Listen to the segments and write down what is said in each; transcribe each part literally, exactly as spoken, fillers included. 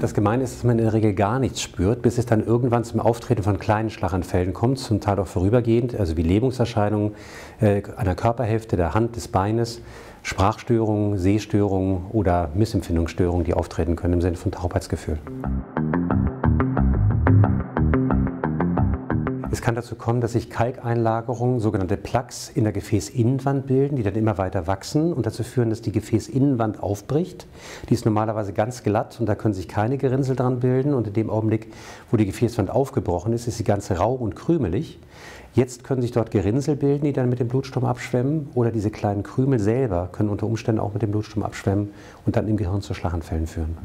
Das Gemeine ist, dass man in der Regel gar nichts spürt, bis es dann irgendwann zum Auftreten von kleinen Schlaganfällen kommt, zum Teil auch vorübergehend, also wie Lähmungserscheinungen äh, an der Körperhälfte, der Hand, des Beines, Sprachstörungen, Sehstörungen oder Missempfindungsstörungen, die auftreten können im Sinne von Taubheitsgefühl. Es kann dazu kommen, dass sich Kalkeinlagerungen, sogenannte Plaques, in der Gefäßinnenwand bilden, die dann immer weiter wachsen und dazu führen, dass die Gefäßinnenwand aufbricht. Die ist normalerweise ganz glatt und da können sich keine Gerinnsel dran bilden. Und in dem Augenblick, wo die Gefäßwand aufgebrochen ist, ist sie ganz rau und krümelig. Jetzt können sich dort Gerinnsel bilden, die dann mit dem Blutstrom abschwemmen, oder diese kleinen Krümel selber können unter Umständen auch mit dem Blutstrom abschwemmen und dann im Gehirn zu Schlaganfällen führen.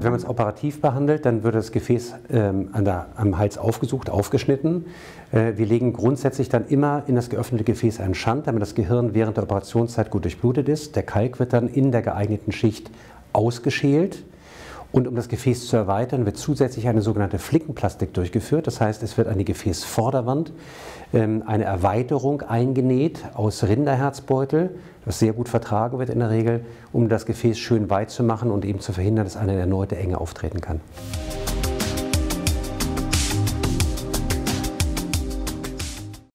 Wenn man es operativ behandelt, dann wird das Gefäß ähm, an der, am Hals aufgesucht, aufgeschnitten. Äh, wir legen grundsätzlich dann immer in das geöffnete Gefäß einen Schand, damit das Gehirn während der Operationszeit gut durchblutet ist. Der Kalk wird dann in der geeigneten Schicht ausgeschält. Und um das Gefäß zu erweitern, wird zusätzlich eine sogenannte Flickenplastik durchgeführt. Das heißt, es wird an die Gefäßvorderwand ähm, eine Erweiterung eingenäht aus Rinderherzbeutel, das sehr gut vertragen wird in der Regel, um das Gefäß schön weit zu machen und eben zu verhindern, dass eine erneute Enge auftreten kann.